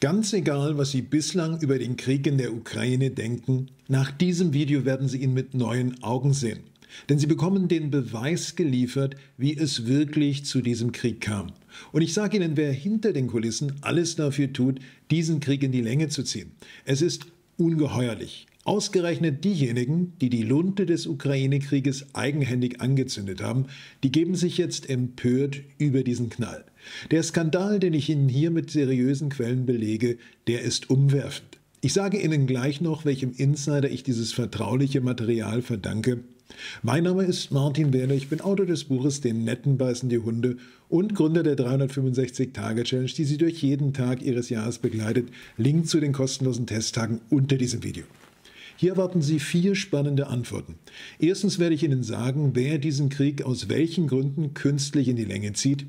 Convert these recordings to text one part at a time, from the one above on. Ganz egal, was Sie bislang über den Krieg in der Ukraine denken, nach diesem Video werden Sie ihn mit neuen Augen sehen. Denn Sie bekommen den Beweis geliefert, wie es wirklich zu diesem Krieg kam. Und ich sage Ihnen, wer hinter den Kulissen alles dafür tut, diesen Krieg in die Länge zu ziehen. Es ist ungeheuerlich. Ausgerechnet diejenigen, die die Lunte des Ukraine-Krieges eigenhändig angezündet haben, die geben sich jetzt empört über diesen Knall. Der Skandal, den ich Ihnen hier mit seriösen Quellen belege, der ist umwerfend. Ich sage Ihnen gleich noch, welchem Insider ich dieses vertrauliche Material verdanke. Mein Name ist Martin Wehrle, ich bin Autor des Buches »Den Netten beißen die Hunde« und Gründer der 365-Tage-Challenge, die Sie durch jeden Tag Ihres Jahres begleitet. Link zu den kostenlosen Testtagen unter diesem Video. Hier erwarten Sie 4 spannende Antworten. Erstens werde ich Ihnen sagen, wer diesen Krieg aus welchen Gründen künstlich in die Länge zieht.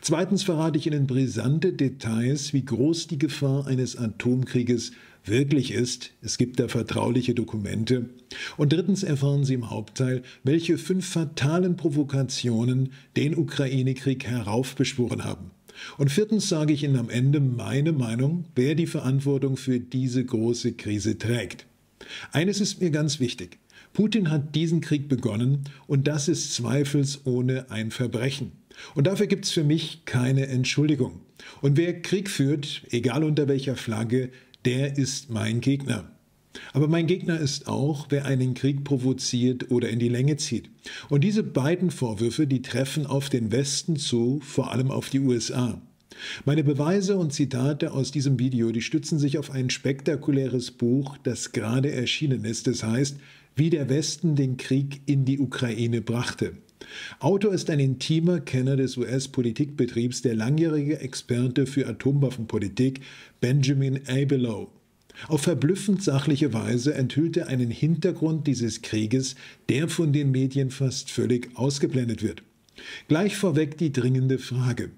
Zweitens verrate ich Ihnen brisante Details, wie groß die Gefahr eines Atomkrieges wirklich ist. Es gibt da vertrauliche Dokumente. Und drittens erfahren Sie im Hauptteil, welche 5 fatalen Provokationen den Ukraine-Krieg heraufbeschworen haben. Und viertens sage ich Ihnen am Ende meine Meinung, wer die Verantwortung für diese große Krise trägt. Eines ist mir ganz wichtig. Putin hat diesen Krieg begonnen und das ist zweifelsohne ein Verbrechen. Und dafür gibt es für mich keine Entschuldigung. Und wer Krieg führt, egal unter welcher Flagge, der ist mein Gegner. Aber mein Gegner ist auch, wer einen Krieg provoziert oder in die Länge zieht. Und diese beiden Vorwürfe, die treffen auf den Westen zu, vor allem auf die USA. Meine Beweise und Zitate aus diesem Video, die stützen sich auf ein spektakuläres Buch, das gerade erschienen ist. Das heißt, wie der Westen den Krieg in die Ukraine brachte. Autor ist ein intimer Kenner des US-Politikbetriebs, der langjährige Experte für Atomwaffenpolitik Benjamin Abelow. Auf verblüffend sachliche Weise enthüllt er einen Hintergrund dieses Krieges, der von den Medien fast völlig ausgeblendet wird. Gleich vorweg die dringende Frage: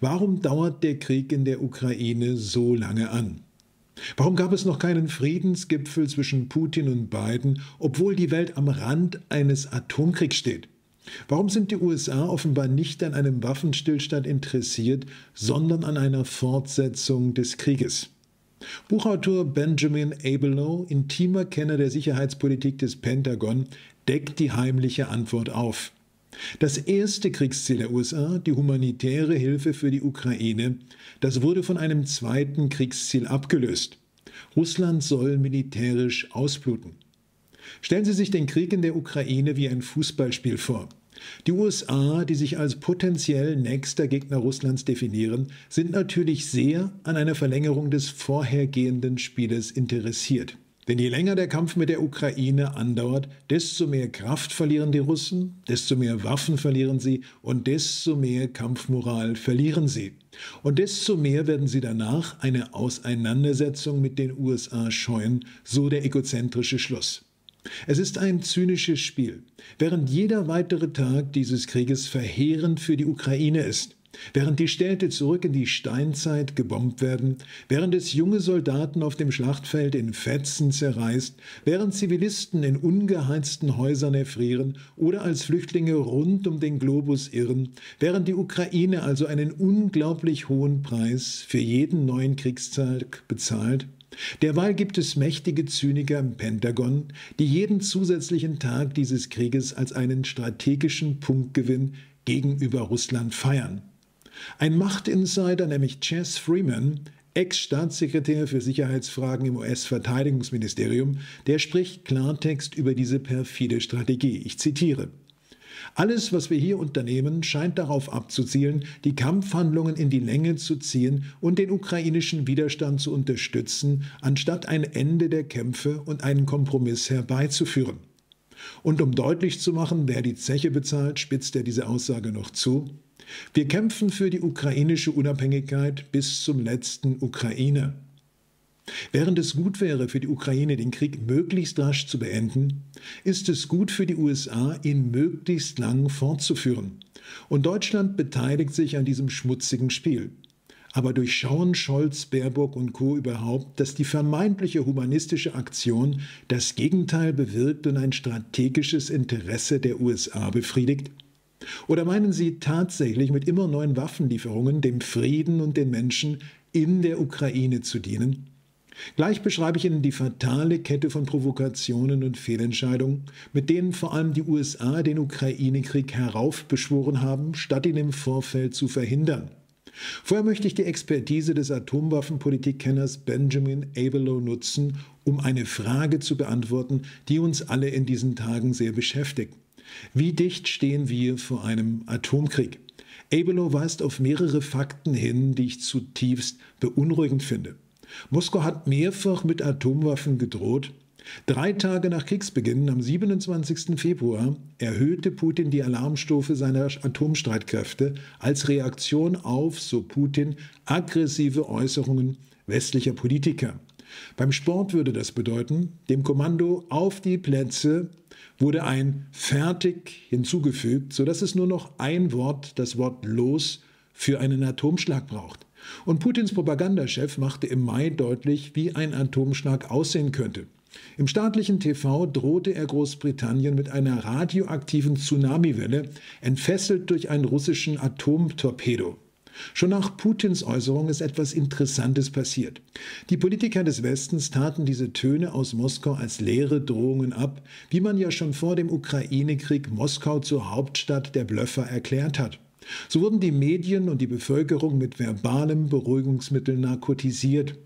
Warum dauert der Krieg in der Ukraine so lange an? Warum gab es noch keinen Friedensgipfel zwischen Putin und Biden, obwohl die Welt am Rand eines Atomkriegs steht? Warum sind die USA offenbar nicht an einem Waffenstillstand interessiert, sondern an einer Fortsetzung des Krieges? Buchautor Benjamin Abelow, intimer Kenner der Sicherheitspolitik des Pentagon, deckt die heimliche Antwort auf. Das erste Kriegsziel der USA, die humanitäre Hilfe für die Ukraine, das wurde von einem zweiten Kriegsziel abgelöst. Russland soll militärisch ausbluten. Stellen Sie sich den Krieg in der Ukraine wie ein Fußballspiel vor. Die USA, die sich als potenziell nächster Gegner Russlands definieren, sind natürlich sehr an einer Verlängerung des vorhergehenden Spieles interessiert. Denn je länger der Kampf mit der Ukraine andauert, desto mehr Kraft verlieren die Russen, desto mehr Waffen verlieren sie und desto mehr Kampfmoral verlieren sie. Und desto mehr werden sie danach eine Auseinandersetzung mit den USA scheuen, so der egozentrische Schluss. Es ist ein zynisches Spiel. Während jeder weitere Tag dieses Krieges verheerend für die Ukraine ist, während die Städte zurück in die Steinzeit gebombt werden, während es junge Soldaten auf dem Schlachtfeld in Fetzen zerreißt, während Zivilisten in ungeheizten Häusern erfrieren oder als Flüchtlinge rund um den Globus irren, während die Ukraine also einen unglaublich hohen Preis für jeden neuen Kriegstag bezahlt. Derweil gibt es mächtige Zyniker im Pentagon, die jeden zusätzlichen Tag dieses Krieges als einen strategischen Punktgewinn gegenüber Russland feiern. Ein Machtinsider, nämlich Chas Freeman, Ex-Staatssekretär für Sicherheitsfragen im US-Verteidigungsministerium, der spricht Klartext über diese perfide Strategie. Ich zitiere: Alles, was wir hier unternehmen, scheint darauf abzuzielen, die Kampfhandlungen in die Länge zu ziehen und den ukrainischen Widerstand zu unterstützen, anstatt ein Ende der Kämpfe und einen Kompromiss herbeizuführen. Und um deutlich zu machen, wer die Zeche bezahlt, spitzt er diese Aussage noch zu: Wir kämpfen für die ukrainische Unabhängigkeit bis zum letzten Ukrainer. Während es gut wäre, für die Ukraine den Krieg möglichst rasch zu beenden, ist es gut für die USA, ihn möglichst lang fortzuführen. Und Deutschland beteiligt sich an diesem schmutzigen Spiel. Aber durchschauen Scholz, Baerbock und Co. überhaupt, dass die vermeintliche humanistische Aktion das Gegenteil bewirkt und ein strategisches Interesse der USA befriedigt? Oder meinen Sie tatsächlich mit immer neuen Waffenlieferungen dem Frieden und den Menschen in der Ukraine zu dienen? Gleich beschreibe ich Ihnen die fatale Kette von Provokationen und Fehlentscheidungen, mit denen vor allem die USA den Ukraine-Krieg heraufbeschworen haben, statt ihn im Vorfeld zu verhindern. Vorher möchte ich die Expertise des Atomwaffenpolitikkenners Benjamin Abelow nutzen, um eine Frage zu beantworten, die uns alle in diesen Tagen sehr beschäftigt. Wie dicht stehen wir vor einem Atomkrieg? Abelow weist auf mehrere Fakten hin, die ich zutiefst beunruhigend finde. Moskau hat mehrfach mit Atomwaffen gedroht. 3 Tage nach Kriegsbeginn, am 27. Februar, erhöhte Putin die Alarmstufe seiner Atomstreitkräfte als Reaktion auf, so Putin, aggressive Äußerungen westlicher Politiker. Beim Sport würde das bedeuten, dem Kommando auf die Plätze wurde ein Fertig hinzugefügt, sodass es nur noch ein Wort, das Wort Los, für einen Atomschlag braucht. Und Putins Propagandachef machte im Mai deutlich, wie ein Atomschlag aussehen könnte. Im staatlichen TV drohte er Großbritannien mit einer radioaktiven Tsunamiwelle, entfesselt durch einen russischen Atomtorpedo. Schon nach Putins Äußerung ist etwas Interessantes passiert. Die Politiker des Westens taten diese Töne aus Moskau als leere Drohungen ab, wie man ja schon vor dem Ukraine-Krieg Moskau zur Hauptstadt der Blöffer erklärt hat. So wurden die Medien und die Bevölkerung mit verbalem Beruhigungsmittel narkotisiert.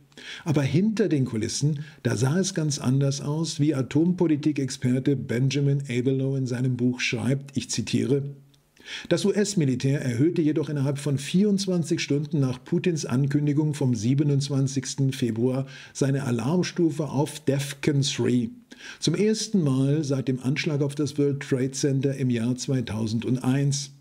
Aber hinter den Kulissen, da sah es ganz anders aus, wie Atompolitikexperte Benjamin Abelow in seinem Buch schreibt, ich zitiere: Das US-Militär erhöhte jedoch innerhalb von 24 Stunden nach Putins Ankündigung vom 27. Februar seine Alarmstufe auf DEFCON 3. Zum ersten Mal seit dem Anschlag auf das World Trade Center im Jahr 2001.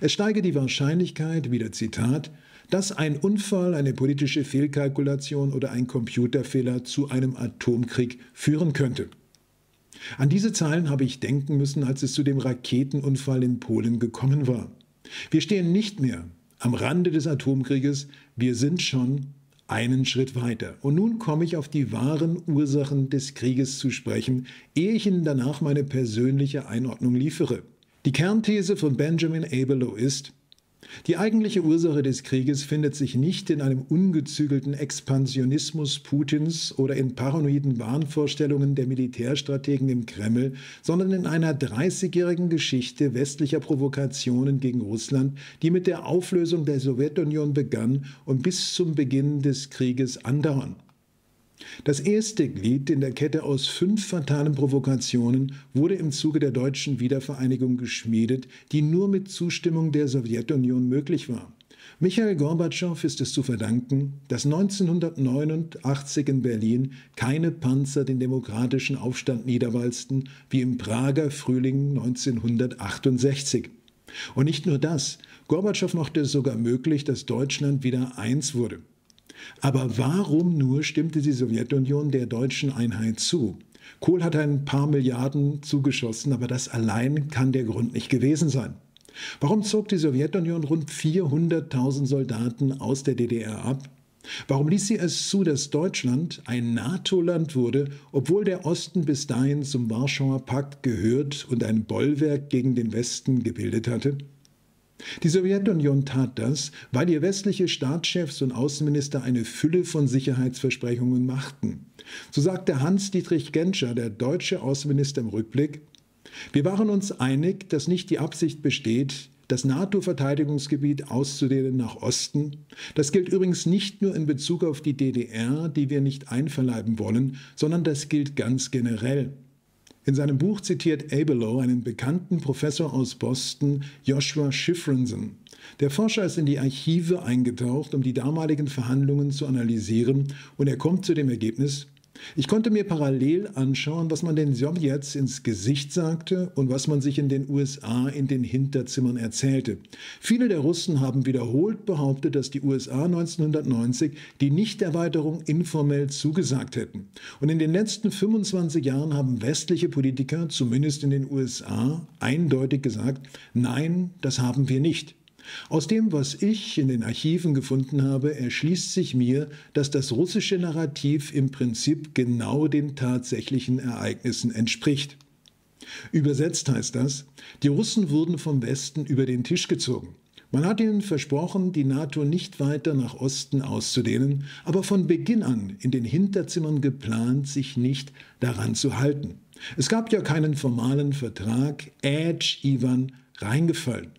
Es steige die Wahrscheinlichkeit, wieder Zitat, dass ein Unfall, eine politische Fehlkalkulation oder ein Computerfehler zu einem Atomkrieg führen könnte. An diese Zahlen habe ich denken müssen, als es zu dem Raketenunfall in Polen gekommen war. Wir stehen nicht mehr am Rande des Atomkrieges, wir sind schon einen Schritt weiter. Und nun komme ich auf die wahren Ursachen des Krieges zu sprechen, ehe ich Ihnen danach meine persönliche Einordnung liefere. Die Kernthese von Benjamin Abelow ist, die eigentliche Ursache des Krieges findet sich nicht in einem ungezügelten Expansionismus Putins oder in paranoiden Wahnvorstellungen der Militärstrategen im Kreml, sondern in einer 30-jährigen Geschichte westlicher Provokationen gegen Russland, die mit der Auflösung der Sowjetunion begann und bis zum Beginn des Krieges andauern. Das erste Glied in der Kette aus 5 fatalen Provokationen wurde im Zuge der deutschen Wiedervereinigung geschmiedet, die nur mit Zustimmung der Sowjetunion möglich war. Michael Gorbatschow ist es zu verdanken, dass 1989 in Berlin keine Panzer den demokratischen Aufstand niederwalzten, wie im Prager Frühling 1968. Und nicht nur das, Gorbatschow machte es sogar möglich, dass Deutschland wieder eins wurde. Aber warum nur stimmte die Sowjetunion der deutschen Einheit zu? Kohl hat ein paar Milliarden zugeschossen, aber das allein kann der Grund nicht gewesen sein. Warum zog die Sowjetunion rund 400.000 Soldaten aus der DDR ab? Warum ließ sie es zu, dass Deutschland ein NATO-Land wurde, obwohl der Osten bis dahin zum Warschauer Pakt gehört und ein Bollwerk gegen den Westen gebildet hatte? Die Sowjetunion tat das, weil ihr westliche Staatschefs und Außenminister eine Fülle von Sicherheitsversprechungen machten. So sagte Hans-Dietrich Genscher, der deutsche Außenminister, im Rückblick: Wir waren uns einig, dass nicht die Absicht besteht, das NATO-Verteidigungsgebiet auszudehnen nach Osten. Das gilt übrigens nicht nur in Bezug auf die DDR, die wir nicht einverleiben wollen, sondern das gilt ganz generell. In seinem Buch zitiert Abelow einen bekannten Professor aus Boston, Joshua Shifrinson. Der Forscher ist in die Archive eingetaucht, um die damaligen Verhandlungen zu analysieren, und er kommt zu dem Ergebnis: Ich konnte mir parallel anschauen, was man den Sowjets ins Gesicht sagte und was man sich in den USA in den Hinterzimmern erzählte. Viele der Russen haben wiederholt behauptet, dass die USA 1990 die Nichterweiterung informell zugesagt hätten. Und in den letzten 25 Jahren haben westliche Politiker, zumindest in den USA, eindeutig gesagt: Nein, das haben wir nicht. Aus dem, was ich in den Archiven gefunden habe, erschließt sich mir, dass das russische Narrativ im Prinzip genau den tatsächlichen Ereignissen entspricht. Übersetzt heißt das, die Russen wurden vom Westen über den Tisch gezogen. Man hat ihnen versprochen, die NATO nicht weiter nach Osten auszudehnen, aber von Beginn an in den Hinterzimmern geplant, sich nicht daran zu halten. Es gab ja keinen formalen Vertrag, Iwan reingefallen.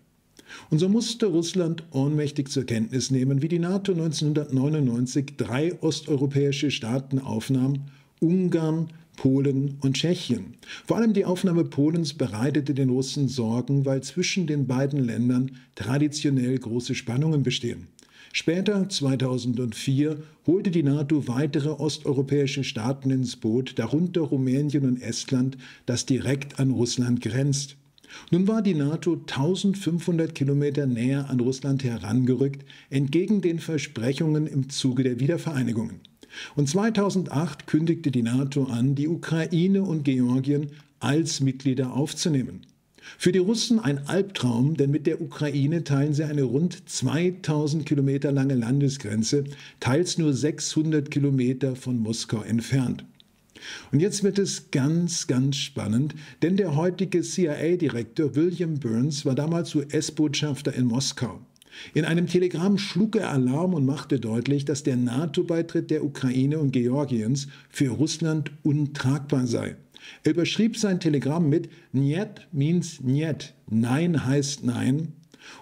Und so musste Russland ohnmächtig zur Kenntnis nehmen, wie die NATO 1999 drei osteuropäische Staaten aufnahm, Ungarn, Polen und Tschechien. Vor allem die Aufnahme Polens bereitete den Russen Sorgen, weil zwischen den beiden Ländern traditionell große Spannungen bestehen. Später, 2004, holte die NATO weitere osteuropäische Staaten ins Boot, darunter Rumänien und Estland, das direkt an Russland grenzt. Nun war die NATO 1500 Kilometer näher an Russland herangerückt, entgegen den Versprechungen im Zuge der Wiedervereinigungen. Und 2008 kündigte die NATO an, die Ukraine und Georgien als Mitglieder aufzunehmen. Für die Russen ein Albtraum, denn mit der Ukraine teilen sie eine rund 2000 Kilometer lange Landesgrenze, teils nur 600 Kilometer von Moskau entfernt. Und jetzt wird es ganz, ganz spannend, denn der heutige CIA-Direktor William Burns war damals US-Botschafter in Moskau. In einem Telegramm schlug er Alarm und machte deutlich, dass der NATO-Beitritt der Ukraine und Georgiens für Russland untragbar sei. Er überschrieb sein Telegramm mit "Njet means njet", Nein heißt Nein,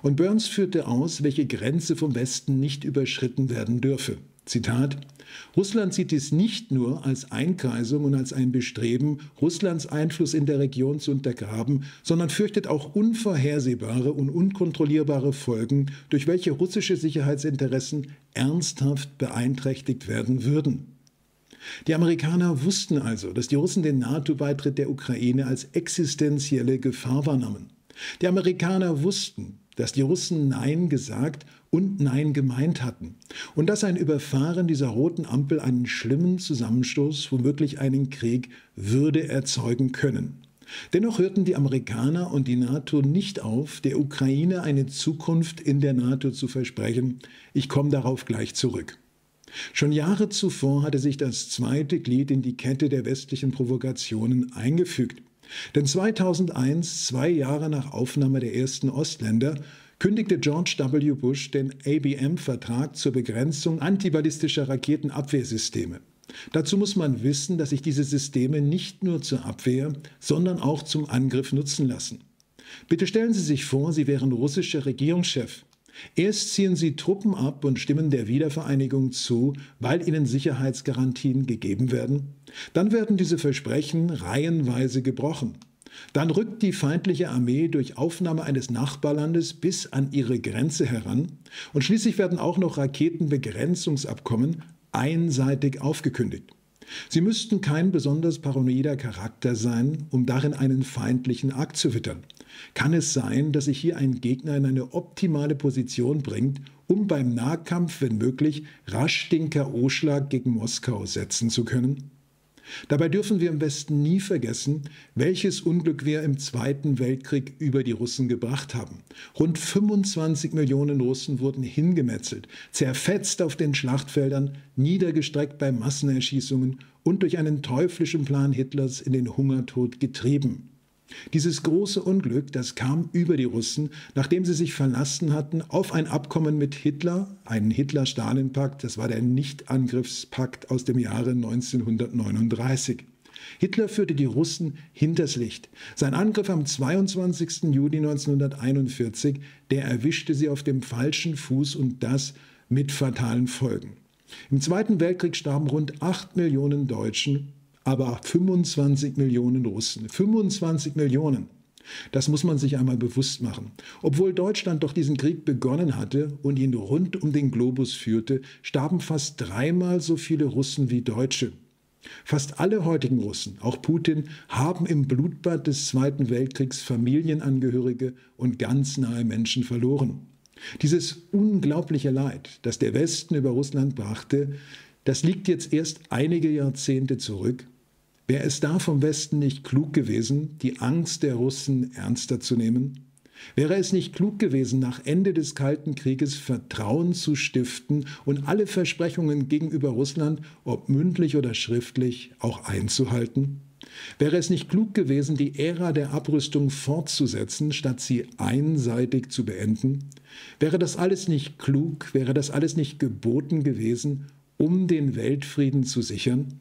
und Burns führte aus, welche Grenze vom Westen nicht überschritten werden dürfe. Zitat: Russland sieht dies nicht nur als Einkreisung und als ein Bestreben, Russlands Einfluss in der Region zu untergraben, sondern fürchtet auch unvorhersehbare und unkontrollierbare Folgen, durch welche russische Sicherheitsinteressen ernsthaft beeinträchtigt werden würden. Die Amerikaner wussten also, dass die Russen den NATO-Beitritt der Ukraine als existenzielle Gefahr wahrnahmen. Die Amerikaner wussten, dass die Russen Nein gesagt und Nein gemeint hatten und dass ein Überfahren dieser roten Ampel einen schlimmen Zusammenstoß, womöglich einen Krieg, würde erzeugen können. Dennoch hörten die Amerikaner und die NATO nicht auf, der Ukraine eine Zukunft in der NATO zu versprechen. Ich komme darauf gleich zurück. Schon Jahre zuvor hatte sich das zweite Glied in die Kette der westlichen Provokationen eingefügt. Denn 2001, 2 Jahre nach Aufnahme der ersten Ostländer, kündigte George W. Bush den ABM-Vertrag zur Begrenzung antiballistischer Raketenabwehrsysteme. Dazu muss man wissen, dass sich diese Systeme nicht nur zur Abwehr, sondern auch zum Angriff nutzen lassen. Bitte stellen Sie sich vor, Sie wären russischer Regierungschef. Erst ziehen Sie Truppen ab und stimmen der Wiedervereinigung zu, weil ihnen Sicherheitsgarantien gegeben werden. Dann werden diese Versprechen reihenweise gebrochen. Dann rückt die feindliche Armee durch Aufnahme eines Nachbarlandes bis an ihre Grenze heran. Und schließlich werden auch noch Raketenbegrenzungsabkommen einseitig aufgekündigt. Sie müssten kein besonders paranoider Charakter sein, um darin einen feindlichen Akt zu wittern. Kann es sein, dass sich hier ein Gegner in eine optimale Position bringt, um beim Nahkampf, wenn möglich, rasch den K.O.-Schlag gegen Moskau setzen zu können? Dabei dürfen wir im Westen nie vergessen, welches Unglück wir im Zweiten Weltkrieg über die Russen gebracht haben. Rund 25 Millionen Russen wurden hingemetzelt, zerfetzt auf den Schlachtfeldern, niedergestreckt bei Massenerschießungen und durch einen teuflischen Plan Hitlers in den Hungertod getrieben. Dieses große Unglück, das kam über die Russen, nachdem sie sich verlassen hatten auf ein Abkommen mit Hitler, einen Hitler-Stalin-Pakt, das war der Nichtangriffspakt aus dem Jahre 1939. Hitler führte die Russen hinters Licht. Sein Angriff am 22. Juni 1941, der erwischte sie auf dem falschen Fuß und das mit fatalen Folgen. Im Zweiten Weltkrieg starben rund 8 Millionen Deutschen, aber 25 Millionen Russen, 25 Millionen, das muss man sich einmal bewusst machen. Obwohl Deutschland doch diesen Krieg begonnen hatte und ihn rund um den Globus führte, starben fast 3-mal so viele Russen wie Deutsche. Fast alle heutigen Russen, auch Putin, haben im Blutbad des Zweiten Weltkriegs Familienangehörige und ganz nahe Menschen verloren. Dieses unglaubliche Leid, das der Westen über Russland brachte, das liegt jetzt erst einige Jahrzehnte zurück. Wäre es da vom Westen nicht klug gewesen, die Angst der Russen ernster zu nehmen? Wäre es nicht klug gewesen, nach Ende des Kalten Krieges Vertrauen zu stiften und alle Versprechungen gegenüber Russland, ob mündlich oder schriftlich, auch einzuhalten? Wäre es nicht klug gewesen, die Ära der Abrüstung fortzusetzen, statt sie einseitig zu beenden? Wäre das alles nicht klug, wäre das alles nicht geboten gewesen, um den Weltfrieden zu sichern?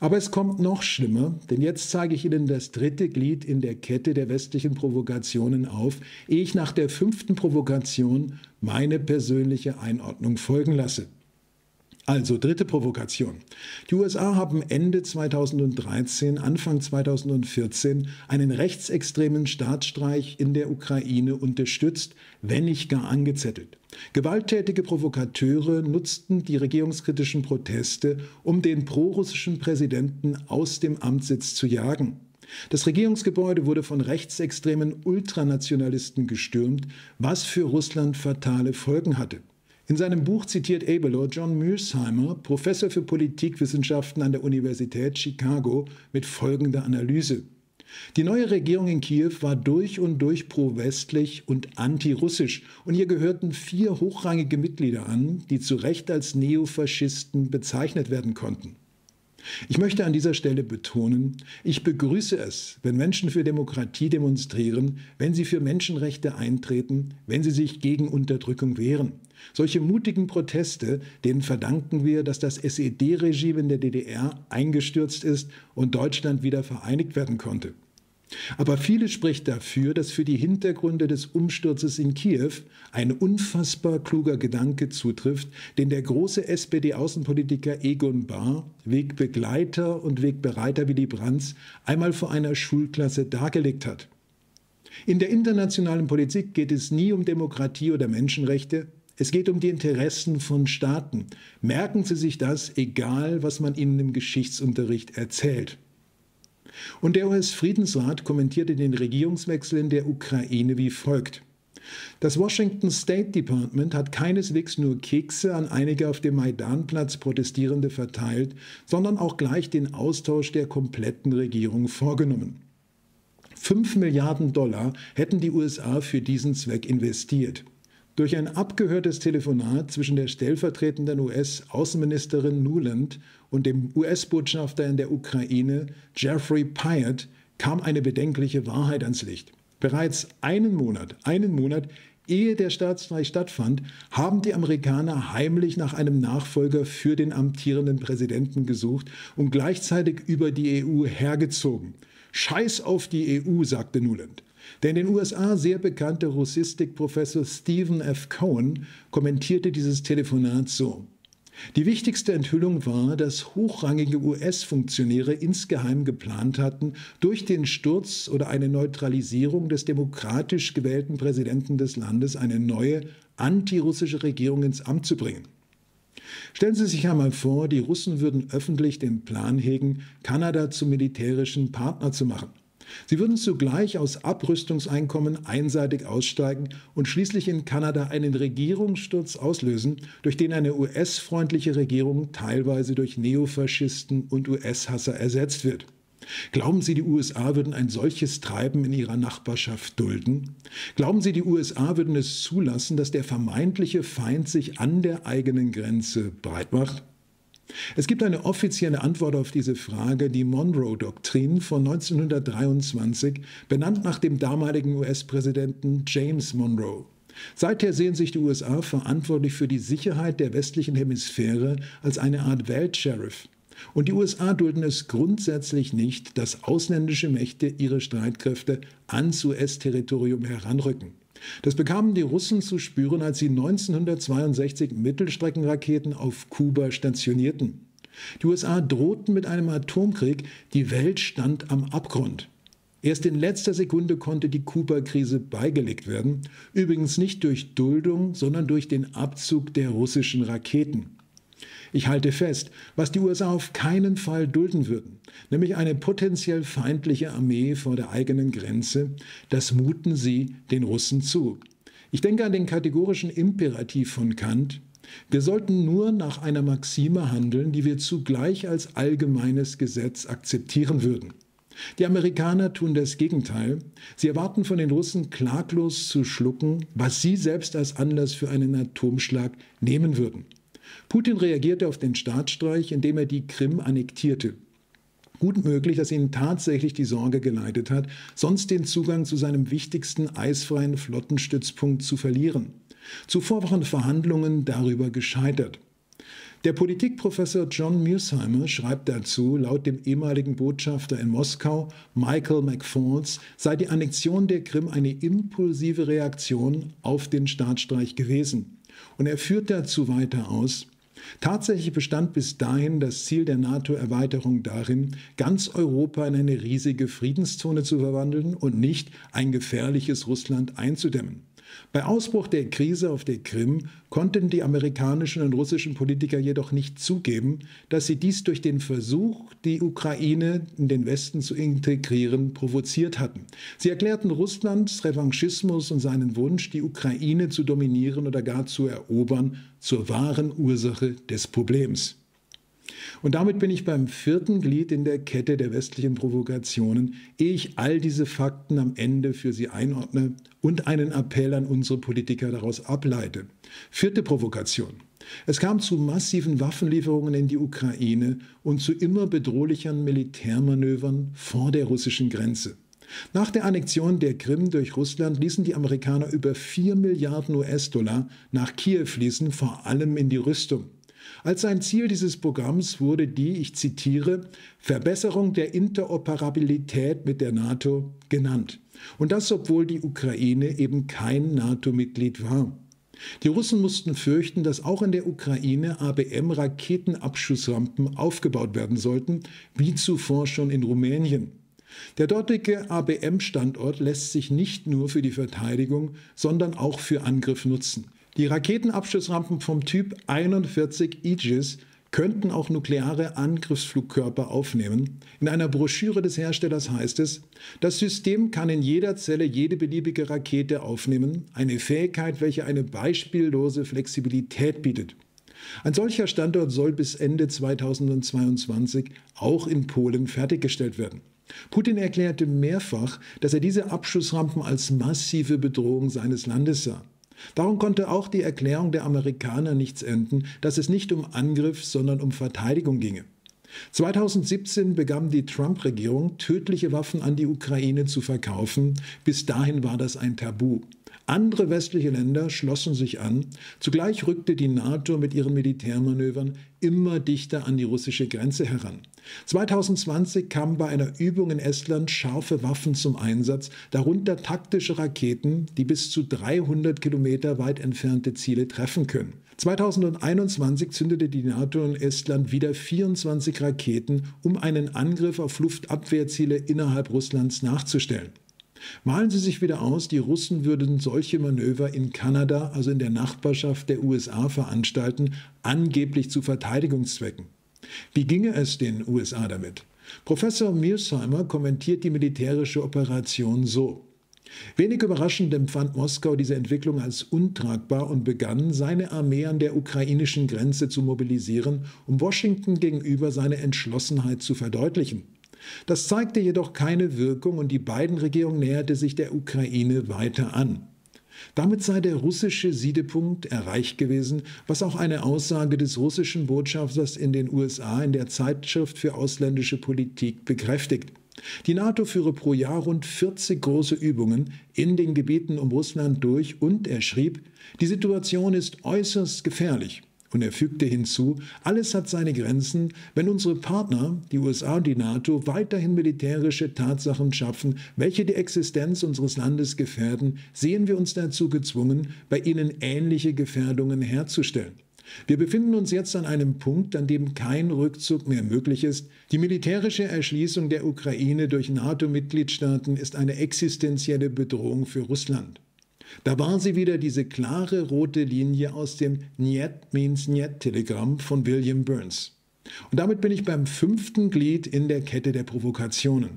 Aber es kommt noch schlimmer, denn jetzt zeige ich Ihnen das dritte Glied in der Kette der westlichen Provokationen auf, ehe ich nach der fünften Provokation meine persönliche Einordnung folgen lasse. Also dritte Provokation. Die USA haben Ende 2013, Anfang 2014 einen rechtsextremen Staatsstreich in der Ukraine unterstützt, wenn nicht gar angezettelt. Gewalttätige Provokateure nutzten die regierungskritischen Proteste, um den prorussischen Präsidenten aus dem Amtssitz zu jagen. Das Regierungsgebäude wurde von rechtsextremen Ultranationalisten gestürmt, was für Russland fatale Folgen hatte. In seinem Buch zitiert Abelow John Mearsheimer, Professor für Politikwissenschaften an der Universität Chicago, mit folgender Analyse. Die neue Regierung in Kiew war durch und durch pro-westlich und antirussisch und ihr gehörten 4 hochrangige Mitglieder an, die zu Recht als Neofaschisten bezeichnet werden konnten. Ich möchte an dieser Stelle betonen, ich begrüße es, wenn Menschen für Demokratie demonstrieren, wenn sie für Menschenrechte eintreten, wenn sie sich gegen Unterdrückung wehren. Solche mutigen Proteste, denen verdanken wir, dass das SED-Regime in der DDR eingestürzt ist und Deutschland wieder vereinigt werden konnte. Aber vieles spricht dafür, dass für die Hintergründe des Umsturzes in Kiew ein unfassbar kluger Gedanke zutrifft, den der große SPD-Außenpolitiker Egon Bahr, Wegbegleiter und Wegbereiter Willy Brandt, einmal vor einer Schulklasse dargelegt hat. In der internationalen Politik geht es nie um Demokratie oder Menschenrechte, es geht um die Interessen von Staaten. Merken Sie sich das, egal was man Ihnen im Geschichtsunterricht erzählt. Und der US-Friedensrat kommentierte den Regierungswechsel in der Ukraine wie folgt. Das Washington State Department hat keineswegs nur Kekse an einige auf dem Maidanplatz Protestierende verteilt, sondern auch gleich den Austausch der kompletten Regierung vorgenommen. 5 Milliarden $ hätten die USA für diesen Zweck investiert. Durch ein abgehörtes Telefonat zwischen der stellvertretenden US-Außenministerin Nuland und dem US-Botschafter in der Ukraine, Jeffrey Pyatt, kam eine bedenkliche Wahrheit ans Licht. Bereits einen Monat, ehe der Staatsstreich stattfand, haben die Amerikaner heimlich nach einem Nachfolger für den amtierenden Präsidenten gesucht und gleichzeitig über die EU hergezogen. Scheiß auf die EU, sagte Nuland. Der in den USA sehr bekannte Russistikprofessor Stephen F. Cohen kommentierte dieses Telefonat so. Die wichtigste Enthüllung war, dass hochrangige US-Funktionäre insgeheim geplant hatten, durch den Sturz oder eine Neutralisierung des demokratisch gewählten Präsidenten des Landes eine neue, antirussische Regierung ins Amt zu bringen. Stellen Sie sich einmal vor, die Russen würden öffentlich den Plan hegen, Kanada zum militärischen Partner zu machen. Sie würden zugleich aus Abrüstungseinkommen einseitig aussteigen und schließlich in Kanada einen Regierungssturz auslösen, durch den eine US-freundliche Regierung teilweise durch Neofaschisten und US-Hasser ersetzt wird. Glauben Sie, die USA würden ein solches Treiben in ihrer Nachbarschaft dulden? Glauben Sie, die USA würden es zulassen, dass der vermeintliche Feind sich an der eigenen Grenze breit macht? Es gibt eine offizielle Antwort auf diese Frage, die Monroe-Doktrin von 1923, benannt nach dem damaligen US-Präsidenten James Monroe. Seither sehen sich die USA verantwortlich für die Sicherheit der westlichen Hemisphäre als eine Art Weltsheriff. Und die USA dulden es grundsätzlich nicht, dass ausländische Mächte ihre Streitkräfte ans US-Territorium heranrücken. Das bekamen die Russen zu spüren, als sie 1962 Mittelstreckenraketen auf Kuba stationierten. Die USA drohten mit einem Atomkrieg, die Welt stand am Abgrund. Erst in letzter Sekunde konnte die Kuba-Krise beigelegt werden, übrigens nicht durch Duldung, sondern durch den Abzug der russischen Raketen. Ich halte fest, was die USA auf keinen Fall dulden würden, nämlich eine potenziell feindliche Armee vor der eigenen Grenze, das muten sie den Russen zu. Ich denke an den kategorischen Imperativ von Kant. Wir sollten nur nach einer Maxime handeln, die wir zugleich als allgemeines Gesetz akzeptieren würden. Die Amerikaner tun das Gegenteil. Sie erwarten von den Russen klaglos zu schlucken, was sie selbst als Anlass für einen Atomschlag nehmen würden. Putin reagierte auf den Staatsstreich, indem er die Krim annektierte. gut möglich, dass ihn tatsächlich die Sorge geleitet hat, sonst den Zugang zu seinem wichtigsten eisfreien Flottenstützpunkt zu verlieren. Zuvor waren Verhandlungen darüber gescheitert. Der Politikprofessor John Mearsheimer schreibt dazu, laut dem ehemaligen Botschafter in Moskau, Michael McFaul, sei die Annexion der Krim eine impulsive Reaktion auf den Staatsstreich gewesen. Und er führt dazu weiter aus, tatsächlich bestand bis dahin das Ziel der NATO-Erweiterung darin, ganz Europa in eine riesige Friedenszone zu verwandeln und nicht ein gefährliches Russland einzudämmen. Bei Ausbruch der Krise auf der Krim konnten die amerikanischen und russischen Politiker jedoch nicht zugeben, dass sie dies durch den Versuch, die Ukraine in den Westen zu integrieren, provoziert hatten. Sie erklärten Russlands Revanchismus und seinen Wunsch, die Ukraine zu dominieren oder gar zu erobern, zur wahren Ursache des Problems. Und damit bin ich beim vierten Glied in der Kette der westlichen Provokationen, ehe ich all diese Fakten am Ende für Sie einordne und einen Appell an unsere Politiker daraus ableite. Vierte Provokation. Es kam zu massiven Waffenlieferungen in die Ukraine und zu immer bedrohlicheren Militärmanövern vor der russischen Grenze. Nach der Annexion der Krim durch Russland ließen die Amerikaner über 4 Milliarden US-Dollar nach Kiew fließen, vor allem in die Rüstung. Als ein Ziel dieses Programms wurde die, ich zitiere, Verbesserung der Interoperabilität mit der NATO genannt. Und das, obwohl die Ukraine eben kein NATO-Mitglied war. Die Russen mussten fürchten, dass auch in der Ukraine ABM-Raketenabschussrampen aufgebaut werden sollten, wie zuvor schon in Rumänien. Der dortige ABM-Standort lässt sich nicht nur für die Verteidigung, sondern auch für Angriff nutzen. Die Raketenabschussrampen vom Typ 41 Aegis könnten auch nukleare Angriffsflugkörper aufnehmen. In einer Broschüre des Herstellers heißt es, das System kann in jeder Zelle jede beliebige Rakete aufnehmen, eine Fähigkeit, welche eine beispiellose Flexibilität bietet. Ein solcher Standort soll bis Ende 2022 auch in Polen fertiggestellt werden. Putin erklärte mehrfach, dass er diese Abschussrampen als massive Bedrohung seines Landes sah. Darum konnte auch die Erklärung der Amerikaner nichts enden, dass es nicht um Angriff, sondern um Verteidigung ginge. 2017 begann die Trump-Regierung, tödliche Waffen an die Ukraine zu verkaufen. Bis dahin war das ein Tabu. Andere westliche Länder schlossen sich an. Zugleich rückte die NATO mit ihren Militärmanövern immer dichter an die russische Grenze heran. 2020 kamen bei einer Übung in Estland scharfe Waffen zum Einsatz, darunter taktische Raketen, die bis zu 300 Kilometer weit entfernte Ziele treffen können. 2021 zündete die NATO in Estland wieder 24 Raketen, um einen Angriff auf Luftabwehrziele innerhalb Russlands nachzustellen. Malen Sie sich wieder aus, die Russen würden solche Manöver in Kanada, also in der Nachbarschaft der USA, veranstalten, angeblich zu Verteidigungszwecken. Wie ginge es den USA damit? Professor Mearsheimer kommentiert die militärische Operation so. Wenig überraschend empfand Moskau diese Entwicklung als untragbar und begann, seine Armee an der ukrainischen Grenze zu mobilisieren, um Washington gegenüber seine Entschlossenheit zu verdeutlichen. Das zeigte jedoch keine Wirkung und die beiden Regierungen näherte sich der Ukraine weiter an. Damit sei der russische Siedepunkt erreicht gewesen, was auch eine Aussage des russischen Botschafters in den USA in der Zeitschrift für ausländische Politik bekräftigt. Die NATO führe pro Jahr rund 40 große Übungen in den Gebieten um Russland durch und er schrieb, die Situation ist äußerst gefährlich. Und er fügte hinzu, alles hat seine Grenzen, wenn unsere Partner, die USA und die NATO, weiterhin militärische Tatsachen schaffen, welche die Existenz unseres Landes gefährden, sehen wir uns dazu gezwungen, bei ihnen ähnliche Gefährdungen herzustellen. Wir befinden uns jetzt an einem Punkt, an dem kein Rückzug mehr möglich ist. Die militärische Erschließung der Ukraine durch NATO-Mitgliedstaaten ist eine existenzielle Bedrohung für Russland. Da war sie wieder, diese klare rote Linie aus dem Niet means Niet-Telegramm von William Burns. Und damit bin ich beim fünften Glied in der Kette der Provokationen.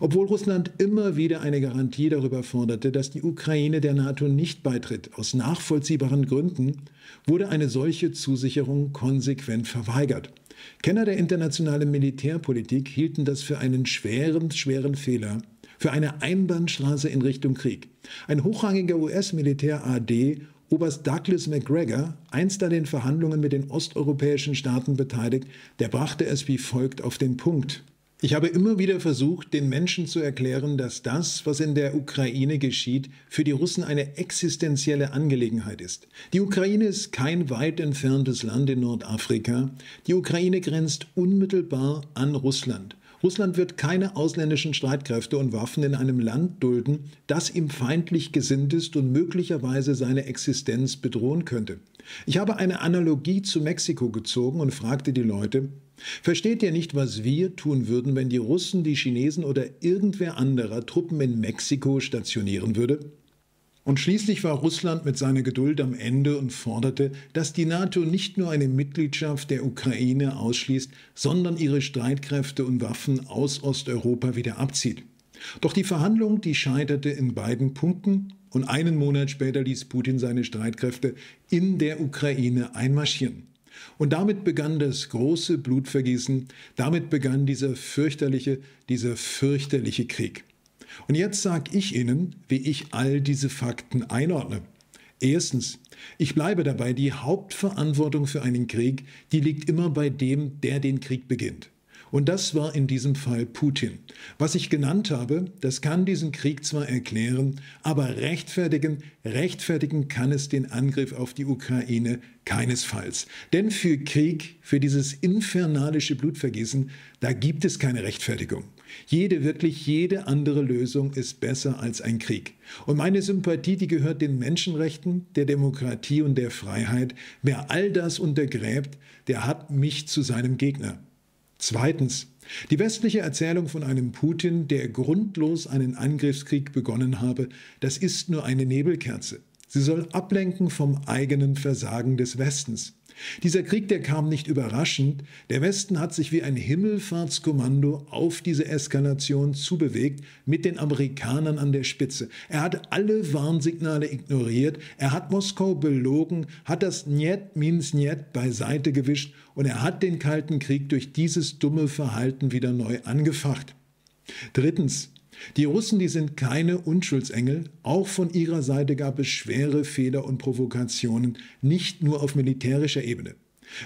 Obwohl Russland immer wieder eine Garantie darüber forderte, dass die Ukraine der NATO nicht beitritt, aus nachvollziehbaren Gründen, wurde eine solche Zusicherung konsequent verweigert. Kenner der internationalen Militärpolitik hielten das für einen schweren Fehler, für eine Einbahnstraße in Richtung Krieg. Ein hochrangiger US-Militär-AD, Oberst Douglas MacGregor, einst an den Verhandlungen mit den osteuropäischen Staaten beteiligt, der brachte es wie folgt auf den Punkt. Ich habe immer wieder versucht, den Menschen zu erklären, dass das, was in der Ukraine geschieht, für die Russen eine existenzielle Angelegenheit ist. Die Ukraine ist kein weit entferntes Land in Nordafrika. Die Ukraine grenzt unmittelbar an Russland. Russland wird keine ausländischen Streitkräfte und Waffen in einem Land dulden, das ihm feindlich gesinnt ist und möglicherweise seine Existenz bedrohen könnte. Ich habe eine Analogie zu Mexiko gezogen und fragte die Leute: Versteht ihr nicht, was wir tun würden, wenn die Russen, die Chinesen oder irgendwer anderer Truppen in Mexiko stationieren würde? Und schließlich war Russland mit seiner Geduld am Ende und forderte, dass die NATO nicht nur eine Mitgliedschaft der Ukraine ausschließt, sondern ihre Streitkräfte und Waffen aus Osteuropa wieder abzieht. Doch die Verhandlung, die scheiterte in beiden Punkten, und einen Monat später ließ Putin seine Streitkräfte in der Ukraine einmarschieren. Und damit begann das große Blutvergießen, damit begann dieser fürchterliche Krieg. Und jetzt sage ich Ihnen, wie ich all diese Fakten einordne. Erstens, ich bleibe dabei, die Hauptverantwortung für einen Krieg, die liegt immer bei dem, der den Krieg beginnt. Und das war in diesem Fall Putin. Was ich genannt habe, das kann diesen Krieg zwar erklären, aber rechtfertigen kann es den Angriff auf die Ukraine keinesfalls. Denn für Krieg, für dieses infernalische Blutvergießen, da gibt es keine Rechtfertigung. Wirklich jede andere Lösung ist besser als ein Krieg. Und meine Sympathie, die gehört den Menschenrechten, der Demokratie und der Freiheit. Wer all das untergräbt, der hat mich zu seinem Gegner. Zweitens, die westliche Erzählung von einem Putin, der grundlos einen Angriffskrieg begonnen habe, das ist nur eine Nebelkerze. Sie soll ablenken vom eigenen Versagen des Westens. Dieser Krieg, der kam nicht überraschend. Der Westen hat sich wie ein Himmelfahrtskommando auf diese Eskalation zubewegt, mit den Amerikanern an der Spitze. Er hat alle Warnsignale ignoriert, er hat Moskau belogen, hat das Njet means Njet beiseite gewischt und er hat den Kalten Krieg durch dieses dumme Verhalten wieder neu angefacht. Drittens, die Russen, die sind keine Unschuldsengel. Auch von ihrer Seite gab es schwere Fehler und Provokationen, nicht nur auf militärischer Ebene.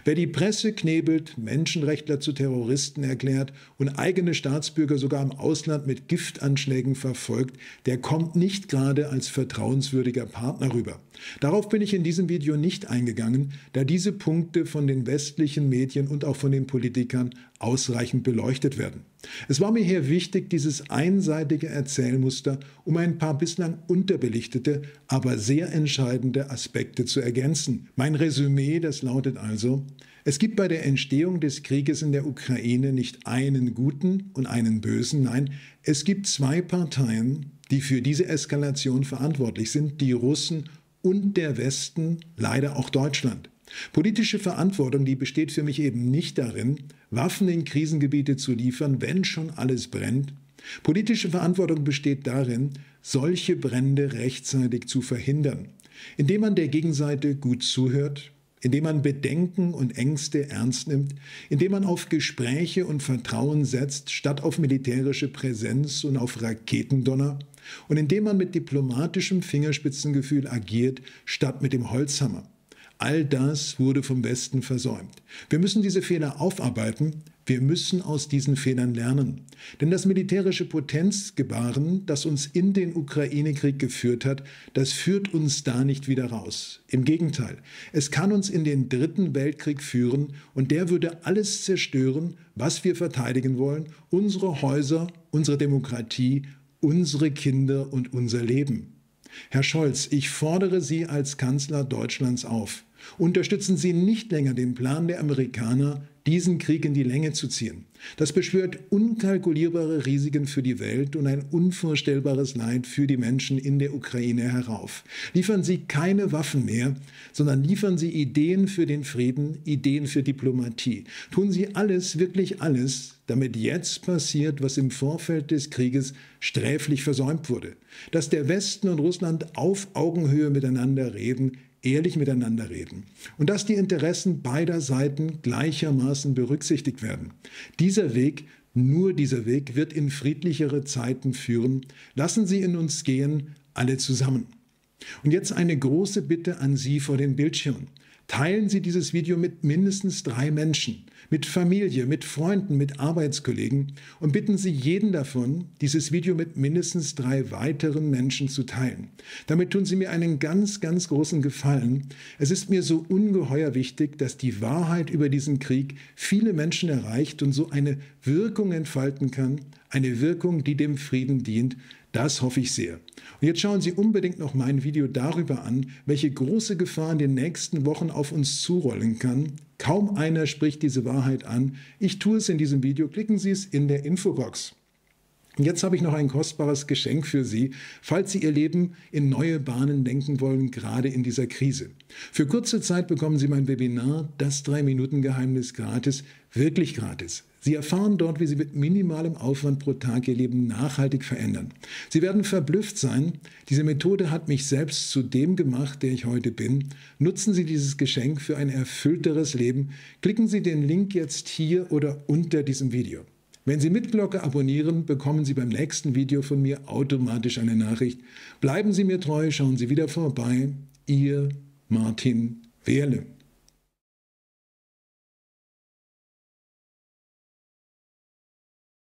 Wer die Presse knebelt, Menschenrechtler zu Terroristen erklärt und eigene Staatsbürger sogar im Ausland mit Giftanschlägen verfolgt, der kommt nicht gerade als vertrauenswürdiger Partner rüber. Darauf bin ich in diesem Video nicht eingegangen, da diese Punkte von den westlichen Medien und auch von den Politikern ausreichend beleuchtet werden. Es war mir hier wichtig, dieses einseitige Erzählmuster um ein paar bislang unterbelichtete, aber sehr entscheidende Aspekte zu ergänzen. Mein Resümee, das lautet also: Es gibt bei der Entstehung des Krieges in der Ukraine nicht einen Guten und einen Bösen, nein, es gibt zwei Parteien, die für diese Eskalation verantwortlich sind, die Russen und der Westen, leider auch Deutschland. Politische Verantwortung, die besteht für mich eben nicht darin, Waffen in Krisengebiete zu liefern, wenn schon alles brennt. Politische Verantwortung besteht darin, solche Brände rechtzeitig zu verhindern, indem man der Gegenseite gut zuhört, indem man Bedenken und Ängste ernst nimmt, indem man auf Gespräche und Vertrauen setzt, statt auf militärische Präsenz und auf Raketendonner, und indem man mit diplomatischem Fingerspitzengefühl agiert, statt mit dem Holzhammer. All das wurde vom Westen versäumt. Wir müssen diese Fehler aufarbeiten. Wir müssen aus diesen Fehlern lernen. Denn das militärische Potenzgebaren, das uns in den Ukraine-Krieg geführt hat, das führt uns da nicht wieder raus. Im Gegenteil, es kann uns in den Dritten Weltkrieg führen und der würde alles zerstören, was wir verteidigen wollen: unsere Häuser, unsere Demokratie, unsere Kinder und unser Leben. Herr Scholz, ich fordere Sie als Kanzler Deutschlands auf: Unterstützen Sie nicht länger den Plan der Amerikaner, diesen Krieg in die Länge zu ziehen. Das beschwört unkalkulierbare Risiken für die Welt und ein unvorstellbares Leid für die Menschen in der Ukraine herauf. Liefern Sie keine Waffen mehr, sondern liefern Sie Ideen für den Frieden, Ideen für Diplomatie. Tun Sie alles, wirklich alles, damit jetzt passiert, was im Vorfeld des Krieges sträflich versäumt wurde. Dass der Westen und Russland auf Augenhöhe miteinander reden, ehrlich miteinander reden. Und dass die Interessen beider Seiten gleichermaßen berücksichtigt werden. Dieser Weg, nur dieser Weg, wird in friedlichere Zeiten führen. Lassen Sie in uns gehen, alle zusammen. Und jetzt eine große Bitte an Sie vor den Bildschirmen. Teilen Sie dieses Video mit mindestens 3 Menschen. mit Familie, mit Freunden, mit Arbeitskollegen und bitten Sie jeden davon, dieses Video mit mindestens 3 weiteren Menschen zu teilen. Damit tun Sie mir einen ganz, ganz großen Gefallen. Es ist mir so ungeheuer wichtig, dass die Wahrheit über diesen Krieg viele Menschen erreicht und so eine Wirkung entfalten kann, eine Wirkung, die dem Frieden dient. Das hoffe ich sehr. Und jetzt schauen Sie unbedingt noch mein Video darüber an, welche große Gefahr in den nächsten Wochen auf uns zurollen kann. Kaum einer spricht diese Wahrheit an. Ich tue es in diesem Video. Klicken Sie es in der Infobox. Und jetzt habe ich noch ein kostbares Geschenk für Sie, falls Sie Ihr Leben in neue Bahnen lenken wollen, gerade in dieser Krise. Für kurze Zeit bekommen Sie mein Webinar, das 3-Minuten-Geheimnis gratis, wirklich gratis. Sie erfahren dort, wie Sie mit minimalem Aufwand pro Tag Ihr Leben nachhaltig verändern. Sie werden verblüfft sein. Diese Methode hat mich selbst zu dem gemacht, der ich heute bin. Nutzen Sie dieses Geschenk für ein erfüllteres Leben. Klicken Sie den Link jetzt hier oder unter diesem Video. Wenn Sie mit Glocke abonnieren, bekommen Sie beim nächsten Video von mir automatisch eine Nachricht. Bleiben Sie mir treu, schauen Sie wieder vorbei. Ihr Martin Wehrle.